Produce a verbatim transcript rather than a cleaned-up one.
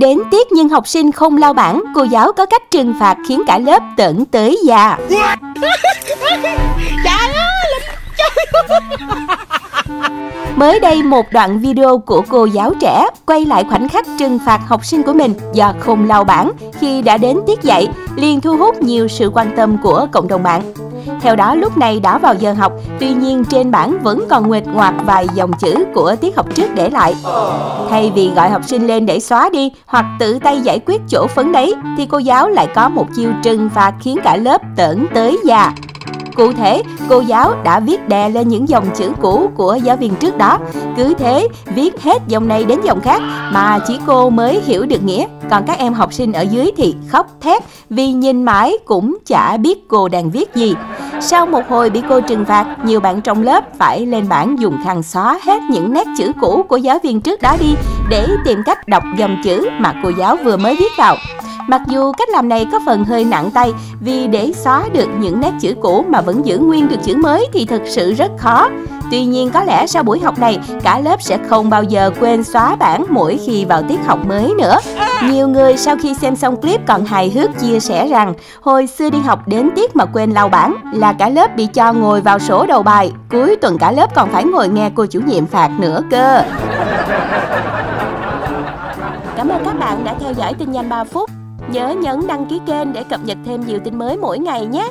Đến tiết nhưng học sinh không lao bảng, cô giáo có cách trừng phạt khiến cả lớp tởn tới già. Mới đây, một đoạn video của cô giáo trẻ quay lại khoảnh khắc trừng phạt học sinh của mình do không lao bảng khi đã đến tiết dạy, liền thu hút nhiều sự quan tâm của cộng đồng mạng. Theo đó, lúc này đã vào giờ học, tuy nhiên trên bảng vẫn còn nguệch ngoạc vài dòng chữ của tiết học trước để lại. Thay vì gọi học sinh lên để xóa đi hoặc tự tay giải quyết chỗ phấn đấy, thì cô giáo lại có một chiêu trừng phạt khiến cả lớp tởn tới già. Cụ thể, cô giáo đã viết đè lên những dòng chữ cũ của giáo viên trước đó, cứ thế viết hết dòng này đến dòng khác mà chỉ cô mới hiểu được nghĩa, còn các em học sinh ở dưới thì khóc thét vì nhìn mãi cũng chả biết cô đang viết gì. Sau một hồi bị cô trừng phạt, nhiều bạn trong lớp phải lên bảng dùng khăn xóa hết những nét chữ cũ của giáo viên trước đó đi để tìm cách đọc dòng chữ mà cô giáo vừa mới viết vào. Mặc dù cách làm này có phần hơi nặng tay, vì để xóa được những nét chữ cũ mà vẫn giữ nguyên được chữ mới thì thực sự rất khó. Tuy nhiên, có lẽ sau buổi học này, cả lớp sẽ không bao giờ quên xóa bảng mỗi khi vào tiết học mới nữa. Nhiều người sau khi xem xong clip còn hài hước chia sẻ rằng hồi xưa đi học đến tiết mà quên lau bảng là cả lớp bị cho ngồi vào sổ đầu bài, cuối tuần cả lớp còn phải ngồi nghe cô chủ nhiệm phạt nữa cơ. Cảm ơn các bạn đã theo dõi tin nhanh ba phút. Nhớ nhấn đăng ký kênh để cập nhật thêm nhiều tin mới mỗi ngày nhé!